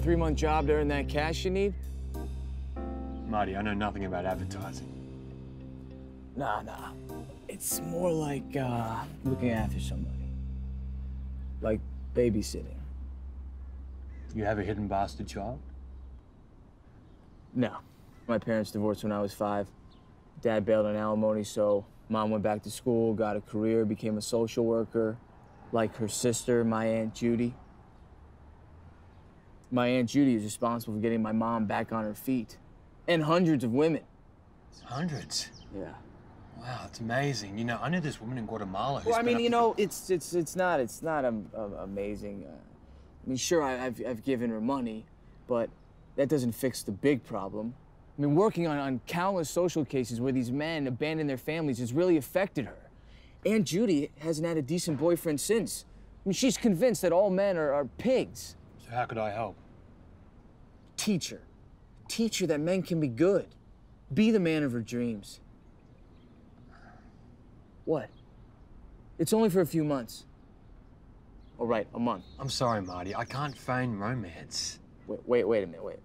3-month job to earn that cash you need? Marty, I know nothing about advertising. Nah. It's more like looking after somebody. Like babysitting. You have a hidden bastard child? No. My parents divorced when I was 5. Dad bailed on alimony, so Mom went back to school, got a career, became a social worker, like her sister, my Aunt Judy. My Aunt Judy is responsible for getting my mom back on her feet. And hundreds of women. Hundreds? Yeah. Wow, it's amazing. You know, I knew this woman in Guatemala who's it's not amazing. I mean, sure, I've given her money, but that doesn't fix the big problem. I mean, working on countless social cases where these men abandon their families has really affected her. Aunt Judy hasn't had a decent boyfriend since. I mean, she's convinced that all men are pigs. So how could I help? Teach her. Teach her that men can be good. Be the man of her dreams. What? It's only for a few months. All right, a month. I'm sorry, Marty. I can't feign romance. Wait a minute.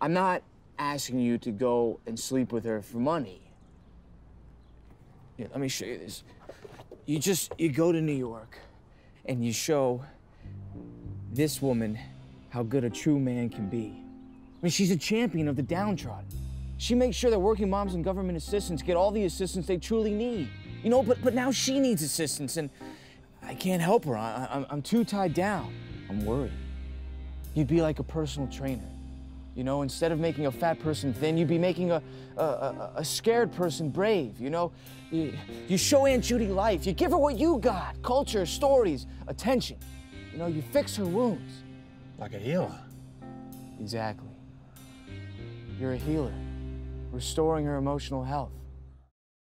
I'm not asking you to go and sleep with her for money. Yeah, let me show you this. You go to New York and you show this woman how good a true man can be. I mean, she's a champion of the downtrodden. She makes sure that working moms and government assistants get all the assistance they truly need. You know, but now she needs assistance, and I can't help her. I'm too tied down. I'm worried. You'd be like a personal trainer. You know, instead of making a fat person thin, you'd be making a scared person brave, you know? You show Aunt Judy life. You give her what you got, culture, stories, attention. You know, you fix her wounds. Like a healer. Exactly. You're a healer, restoring her emotional health.